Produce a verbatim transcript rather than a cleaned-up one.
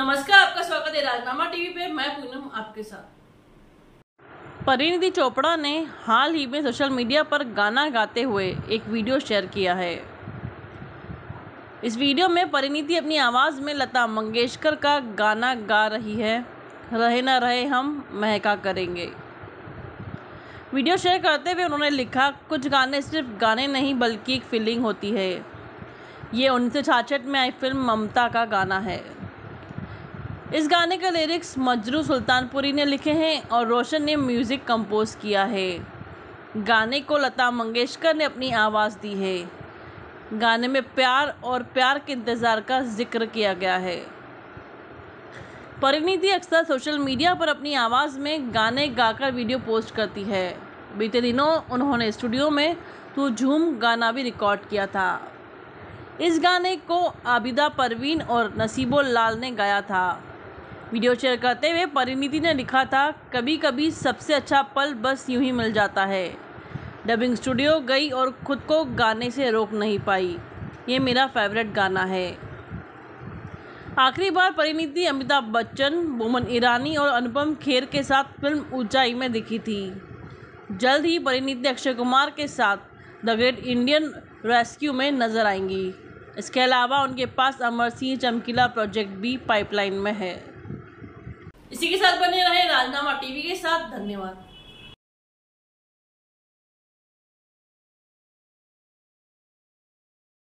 नमस्कार, आपका स्वागत है राजनामा टीवी पे। मैं पूनम आपके साथ। परिणीति चोपड़ा ने हाल ही में सोशल मीडिया पर गाना गाते हुए एक वीडियो शेयर किया है। इस वीडियो में परिणीति अपनी आवाज़ में लता मंगेशकर का गाना गा रही है, रहे ना रहे हम महका करेंगे। वीडियो शेयर करते हुए उन्होंने लिखा, कुछ गाने सिर्फ गाने नहीं बल्कि एक फीलिंग होती है। ये उन्नीस सौ छियासठ में आई फिल्म ममता का गाना है। इस गाने का लिरिक्स मजरू सुल्तानपुरी ने लिखे हैं और रोशन ने म्यूज़िक कंपोज किया है। गाने को लता मंगेशकर ने अपनी आवाज़ दी है। गाने में प्यार और प्यार के इंतज़ार का जिक्र किया गया है। परिणीति अक्सर सोशल मीडिया पर अपनी आवाज़ में गाने गाकर वीडियो पोस्ट करती है। बीते दिनों उन्होंने स्टूडियो में तू झूम गाना भी रिकॉर्ड किया था। इस गाने को आबिदा परवीन और नसीबोलाल ने गाया था। वीडियो शेयर करते हुए परिणीति ने लिखा था, कभी कभी सबसे अच्छा पल बस यूं ही मिल जाता है। डबिंग स्टूडियो गई और ख़ुद को गाने से रोक नहीं पाई। ये मेरा फेवरेट गाना है। आखिरी बार परिणीति अमिताभ बच्चन, बोमन ईरानी और अनुपम खेर के साथ फिल्म ऊंचाई में दिखी थी। जल्द ही परिणीति अक्षय कुमार के साथ द ग्रेट इंडियन रेस्क्यू में नजर आएंगी। इसके अलावा उनके पास अमर सिंह चमकीला प्रोजेक्ट भी पाइपलाइन में है। इसी के साथ बने रहे राजनामा टीवी के साथ। धन्यवाद।